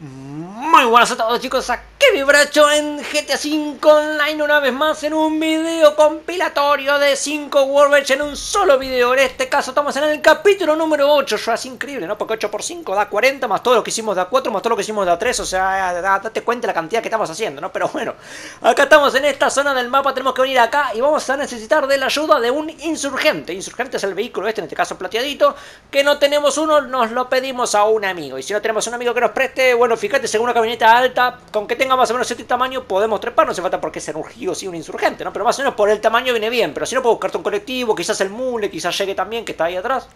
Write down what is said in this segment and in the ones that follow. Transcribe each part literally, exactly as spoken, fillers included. Muy buenas a todos, chicos, aquí Vivaracho en G T A cinco Online una vez más en un video compilatorio de cinco Warbirds en un solo video. En este caso estamos en el capítulo número ocho, ya es increíble, ¿no? Porque ocho por cinco da cuarenta, más todo lo que hicimos da cuatro, más todo lo que hicimos da tres, o sea, date cuenta la cantidad que estamos haciendo, ¿no? Pero bueno, acá estamos en esta zona del mapa, tenemos que venir acá y vamos a necesitar de la ayuda de un insurgente. Insurgente es el vehículo este, en este caso plateadito, que no tenemos uno, nos lo pedimos a un amigo. Y si no tenemos un amigo que nos preste, bueno, fíjate, según una camioneta alta, con que tenga más o menos este tamaño, podemos trepar. No hace falta porque sea un giro, sí, un insurgente, ¿no? Pero más o menos por el tamaño viene bien. Pero si no, puedo buscarte un colectivo, quizás el mule, quizás llegue también, que está ahí atrás.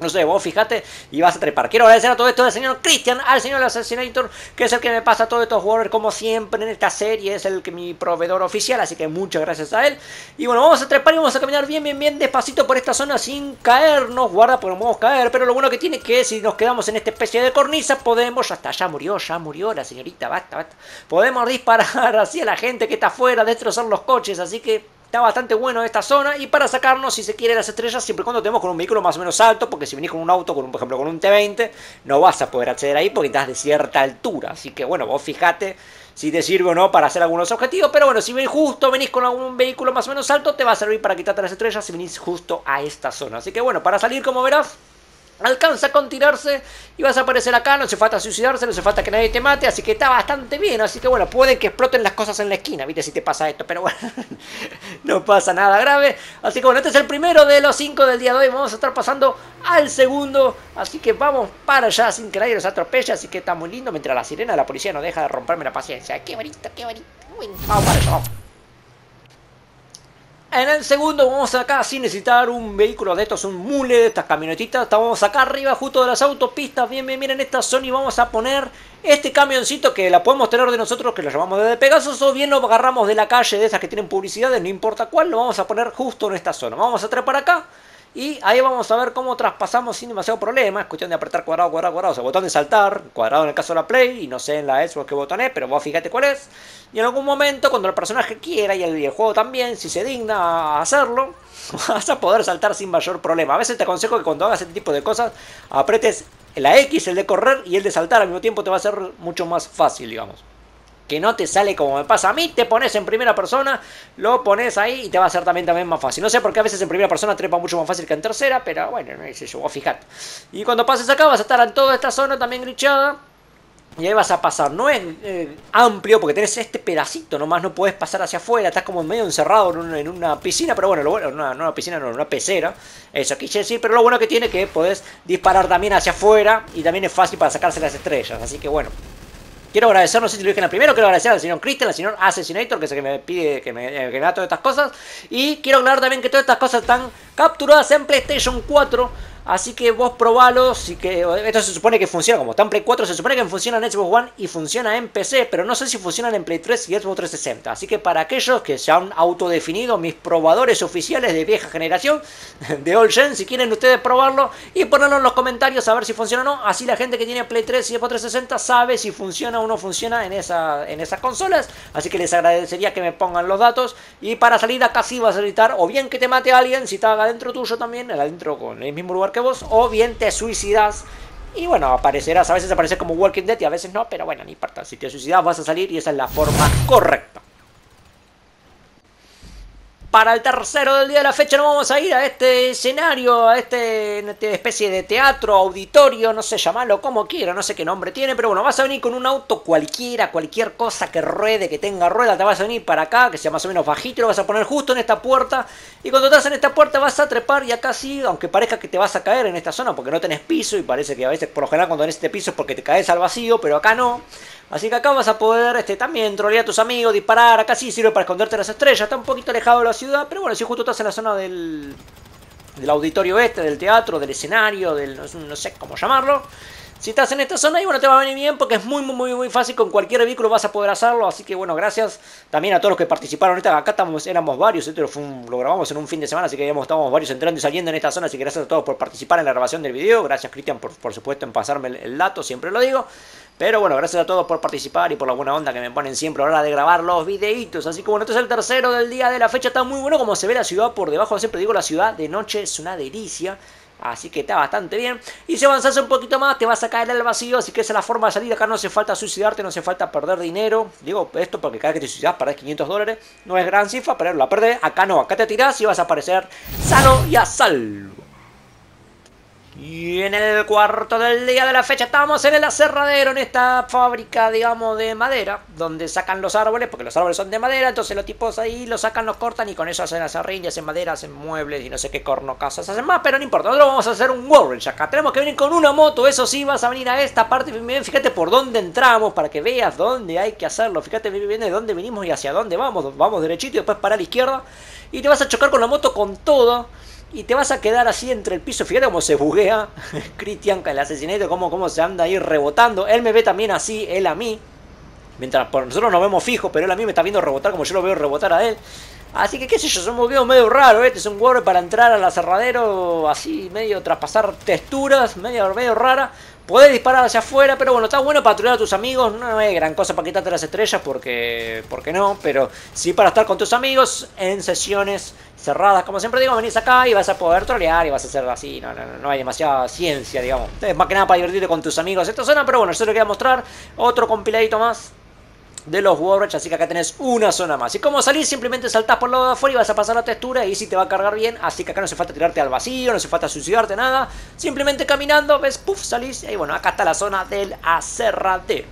No sé, vos fíjate y vas a trepar. Quiero agradecer a todo esto al señor Christian, al señor Assassinator, que es el que me pasa todos estos jugadores como siempre en esta serie. Es el que mi proveedor oficial, así que muchas gracias a él. Y bueno, vamos a trepar y vamos a caminar bien, bien, bien despacito por esta zona sin caernos. Guarda, porque nos podemos caer, pero lo bueno que tiene que si nos quedamos en esta especie de cornisa podemos... Hasta ya murió, ya murió la señorita, basta, basta. Podemos disparar así a la gente que está afuera, destrozar los coches, así que... Está bastante bueno esta zona y para sacarnos, si se quiere, las estrellas, siempre y cuando tenemos con un vehículo más o menos alto, porque si venís con un auto, con un, por ejemplo con un T veinte, no vas a poder acceder ahí porque estás de cierta altura. Así que bueno, vos fijate si te sirve o no para hacer algunos objetivos, pero bueno, si venís justo, venís con algún vehículo más o menos alto, te va a servir para quitarte las estrellas si venís justo a esta zona. Así que bueno, para salir, como verás, alcanza con tirarse y vas a aparecer acá. No hace falta suicidarse, no hace falta que nadie te mate, así que está bastante bien. Así que bueno, pueden que exploten las cosas en la esquina, viste, si te pasa esto, pero bueno, no pasa nada grave. Así que bueno, este es el primero de los cinco del día de hoy. Vamos a estar pasando al segundo, así que vamos para allá sin que nadie nos atropelle. Así que está muy lindo, mientras la sirena de la policía no deja de romperme la paciencia. Qué bonito, qué bonito. Bueno, vamos para allá, vamos. En el segundo vamos acá sin necesitar un vehículo de estos, un mule, de estas camionetitas. Estamos acá arriba justo de las autopistas, bien, bien, bien en esta zona, y vamos a poner este camioncito que la podemos tener de nosotros, que lo llamamos desde Pegasus, o bien lo agarramos de la calle, de esas que tienen publicidades, no importa cuál, lo vamos a poner justo en esta zona. Vamos a trepar acá y ahí vamos a ver cómo traspasamos sin demasiado problema. Es cuestión de apretar cuadrado, cuadrado, cuadrado, o sea, botón de saltar, cuadrado en el caso de la Play, y no sé en la Xbox qué botón es, pero vos fíjate cuál es. Y en algún momento, cuando el personaje quiera y el, y el juego también, si se digna a hacerlo, vas a poder saltar sin mayor problema. A veces te aconsejo que cuando hagas este tipo de cosas, apretes la X, el de correr y el de saltar al mismo tiempo, te va a ser mucho más fácil, digamos. Que no te sale como me pasa a mí, te pones en primera persona, lo pones ahí y te va a hacer también, también más fácil. No sé por qué a veces en primera persona trepa mucho más fácil que en tercera, pero bueno, no sé yo, vos fijate. Y cuando pases acá vas a estar en toda esta zona también glitchada. Y ahí vas a pasar, no es eh, amplio porque tenés este pedacito nomás, no podés pasar hacia afuera, estás como medio encerrado en una, en una piscina, pero bueno, lo bueno, no, no una piscina, no, una pecera, eso quise decir, pero lo bueno que tiene es que podés disparar también hacia afuera y también es fácil para sacarse las estrellas, así que bueno. Quiero agradecer, no sé si lo dije en la primera, quiero agradecer al señor Christian, al señor Assassinator, que es el que me pide, que me, que me da todas estas cosas. Y quiero aclarar también que todas estas cosas están capturadas en PlayStation cuatro, así que vos probalo. Así que esto se supone que funciona, como está en Play cuatro, se supone que funciona en Xbox One y funciona en P C, pero no sé si funcionan en Play tres y Xbox trescientos sesenta. Así que para aquellos que se han autodefinido mis probadores oficiales de vieja generación, de old gen, si quieren ustedes probarlo y ponerlo en los comentarios a ver si funciona o no. Así la gente que tiene Play tres y Xbox trescientos sesenta sabe si funciona o no funciona en, esa, en esas consolas. Así que les agradecería que me pongan los datos. Y para salir acá sí vas a necesitar o bien que te mate a alguien, si está adentro tuyo también, adentro con el mismo lugar que vos, o bien te suicidas y bueno, aparecerás, a veces apareces como Walking Dead y a veces no, pero bueno, no importa, si te suicidas vas a salir y esa es la forma correcta. Para el tercero del día de la fecha nos vamos a ir a este escenario, a este, esta especie de teatro, auditorio, no sé, llamarlo como quiera, no sé qué nombre tiene, pero bueno, vas a venir con un auto cualquiera, cualquier cosa que ruede, que tenga rueda, te vas a venir para acá, que sea más o menos bajito, lo vas a poner justo en esta puerta, y cuando estás en esta puerta vas a trepar y acá sí, aunque parezca que te vas a caer en esta zona porque no tenés piso, y parece que a veces, por lo general cuando tenés este piso es porque te caes al vacío, pero acá no. Así que acá vas a poder este, también trolear a tus amigos, disparar, acá sí sirve para esconderte las estrellas, está un poquito alejado de la ciudad, pero bueno, si justo estás en la zona del, del auditorio este, del teatro, del escenario, del no, no sé cómo llamarlo. Si estás en esta zona, y bueno, te va a venir bien porque es muy, muy, muy, muy fácil, con cualquier vehículo vas a poder hacerlo, así que bueno, gracias también a todos los que participaron, ahorita acá estamos, éramos varios, esto fue un, lo grabamos en un fin de semana, así que digamos, estábamos varios entrando y saliendo en esta zona, así que gracias a todos por participar en la grabación del video, gracias Christian por, por supuesto en pasarme el, el dato, siempre lo digo. Pero bueno, gracias a todos por participar y por la buena onda que me ponen siempre a la hora de grabar los videitos. Así que bueno, este es el tercero del día de la fecha. Está muy bueno como se ve la ciudad por debajo. Siempre digo, la ciudad de noche es una delicia. Así que está bastante bien. Y si avanzas un poquito más te vas a caer al vacío. Así que esa es la forma de salir. Acá no hace falta suicidarte, no hace falta perder dinero. Digo esto porque cada vez que te suicidas perdés quinientos dólares. No es gran cifra, pero la perdés. Acá no, acá te tirás y vas a aparecer sano y a salvo. Y en el cuarto del día de la fecha estamos en el aserradero, en esta fábrica, digamos, de madera, donde sacan los árboles, porque los árboles son de madera, entonces los tipos ahí los sacan, los cortan y con eso hacen aserrín, hacen madera, hacen muebles y no sé qué corno casas hacen más, pero no importa, nosotros vamos a hacer un workbench acá. Tenemos que venir con una moto, eso sí, vas a venir a esta parte, fíjate por dónde entramos para que veas dónde hay que hacerlo, fíjate bien de dónde venimos y hacia dónde vamos, vamos derechito y después para la izquierda y te vas a chocar con la moto con todo. Y te vas a quedar así entre el piso. Fíjate cómo se buguea Christian, el asesinato, cómo, cómo se anda ahí rebotando. Él me ve también así, él a mí. Mientras por nosotros nos vemos fijos, pero él a mí me está viendo rebotar como yo lo veo rebotar a él. Así que qué sé yo, es un bugueo medio raro, ¿eh? Este es un huevo para entrar al aserradero, así medio traspasar texturas, medio, medio rara. Podés disparar hacia afuera, pero bueno, está bueno para trolear a tus amigos. No es gran cosa para quitarte las estrellas, porque, porque no, pero sí para estar con tus amigos en sesiones cerradas. Como siempre digo, venís acá y vas a poder trolear y vas a hacer así. No, no, no hay demasiada ciencia, digamos. Es más que nada para divertirte con tus amigos esta zona, pero bueno, yo te lo quería mostrar. Otro compiladito más de los Warbench, así que acá tenés una zona más. Y como salís, simplemente saltás por el lado de afuera y vas a pasar la textura y si te va a cargar bien. Así que acá no hace falta tirarte al vacío, no hace falta suicidarte, nada. Simplemente caminando, ves, puff, salís. Y bueno, acá está la zona del aserradero.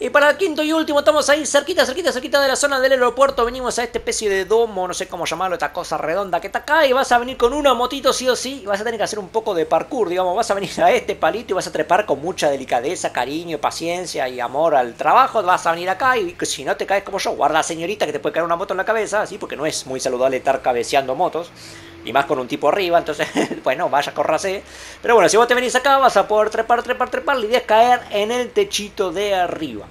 Y para el quinto y último, estamos ahí cerquita, cerquita, cerquita de la zona del aeropuerto. Venimos a esta especie de domo, no sé cómo llamarlo, esta cosa redonda que está acá. Y vas a venir con una motito sí o sí. Y vas a tener que hacer un poco de parkour, digamos. Vas a venir a este palito y vas a trepar con mucha delicadeza, cariño, paciencia y amor al trabajo. Vas a venir acá y si no te caes como yo, guarda señorita que te puede caer una moto en la cabeza. Así porque no es muy saludable estar cabeceando motos. Y más con un tipo arriba, entonces, bueno, vaya, corrase. Pero bueno, si vos te venís acá vas a poder trepar, trepar, trepar. La idea es caer en el techito de arriba.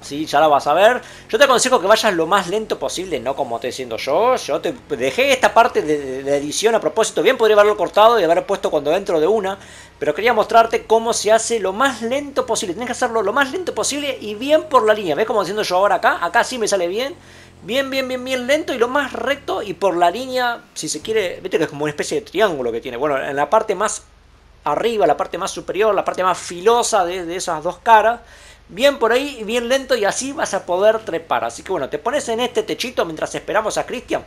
Sí, ya la vas a ver. Yo te aconsejo que vayas lo más lento posible, no como estoy diciendo yo. Yo te dejé esta parte de, de edición a propósito. Bien podría haberlo cortado y haberlo puesto cuando dentro de una. Pero quería mostrarte cómo se hace lo más lento posible. Tenés que hacerlo lo más lento posible y bien por la línea. ¿Ves cómo estoy haciendo yo ahora acá? Acá sí me sale bien. Bien, bien, bien, bien lento y lo más recto y por la línea, si se quiere, viste que es como una especie de triángulo que tiene. Bueno, en la parte más arriba, la parte más superior, la parte más filosa de, de esas dos caras. Bien por ahí, bien lento y así vas a poder trepar. Así que bueno, te pones en este techito mientras esperamos a Christian.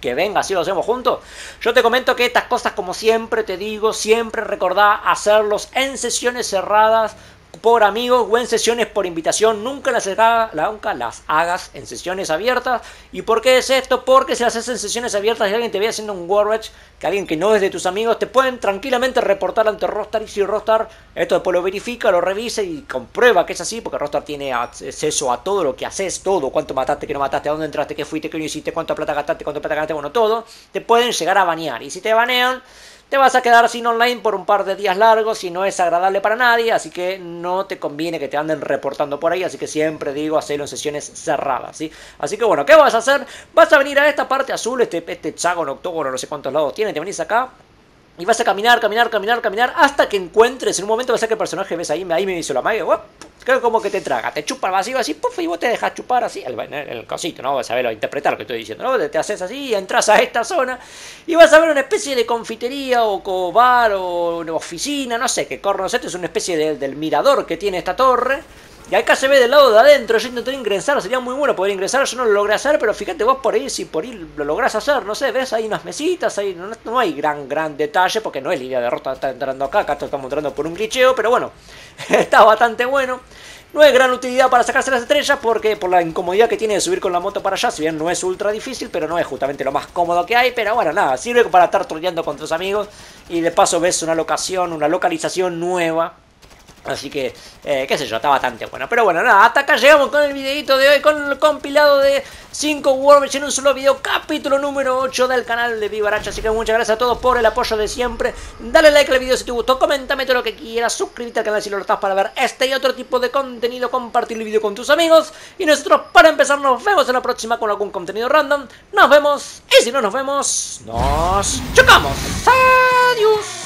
Que venga, así lo hacemos juntos. Yo te comento que estas cosas, como siempre te digo, siempre recordá hacerlos en sesiones cerradas. Por amigos o en sesiones por invitación, nunca las, haga, nunca las hagas en sesiones abiertas. ¿Y por qué es esto? Porque si las haces en sesiones abiertas y alguien te ve haciendo un warbench, que alguien que no es de tus amigos, te pueden tranquilamente reportar ante Rockstar. Y si Rockstar esto después lo verifica, lo revise y comprueba que es así, porque Rockstar tiene acceso a todo lo que haces, todo, cuánto mataste, qué no mataste, a dónde entraste, qué fuiste, qué no hiciste, cuánta plata gastaste, cuánta plata ganaste, bueno, todo, te pueden llegar a banear. Y si te banean, te vas a quedar sin online por un par de días largos y no es agradable para nadie, así que no te conviene que te anden reportando por ahí, así que siempre digo, hacelo en sesiones cerradas, ¿sí? Así que bueno, ¿qué vas a hacer? Vas a venir a esta parte azul, este, este hexágono, octógono, no sé cuántos lados tiene, te venís acá y vas a caminar, caminar, caminar, caminar, hasta que encuentres, en un momento vas a ver que el personaje, ves ahí, ahí me hizo la magia, ¡op! Creo como que te traga, te chupa el vacío así, puff, y vos te dejas chupar así, el, el, el cosito, ¿no? Vas a ver, interpretar lo que estoy diciendo, ¿no? Te, te haces así, entras a esta zona y vas a ver una especie de confitería o, o bar o oficina, no sé, que corno, esto es una especie de, del mirador que tiene esta torre. Y acá se ve del lado de adentro, yo intenté ingresar, sería muy bueno poder ingresar, yo no lo logré hacer, pero fíjate vos por ahí, si por ahí lo lográs hacer, no sé, ves, hay unas mesitas, hay, no, no hay gran, gran detalle, porque no es línea de rota, está entrando acá, acá estamos entrando por un glitcheo, pero bueno, está bastante bueno. No es gran utilidad para sacarse las estrellas porque por la incomodidad que tiene de subir con la moto para allá, si bien no es ultra difícil, pero no es justamente lo más cómodo que hay, pero bueno, nada, sirve para estar troleando con tus amigos y de paso ves una locación, una localización nueva. Así que, eh, qué sé yo, está bastante bueno. Pero bueno, nada, hasta acá llegamos con el videito de hoy, con el compilado de cinco Warbench en un solo video, capítulo número ocho del canal de Vivaracho. Así que muchas gracias a todos por el apoyo de siempre. Dale like al video si te gustó, coméntame todo lo que quieras, suscríbete al canal si lo estás para ver este y otro tipo de contenido, compartir el video con tus amigos. Y nosotros, para empezar, nos vemos en la próxima con algún contenido random. Nos vemos, y si no nos vemos, nos chocamos. Adiós.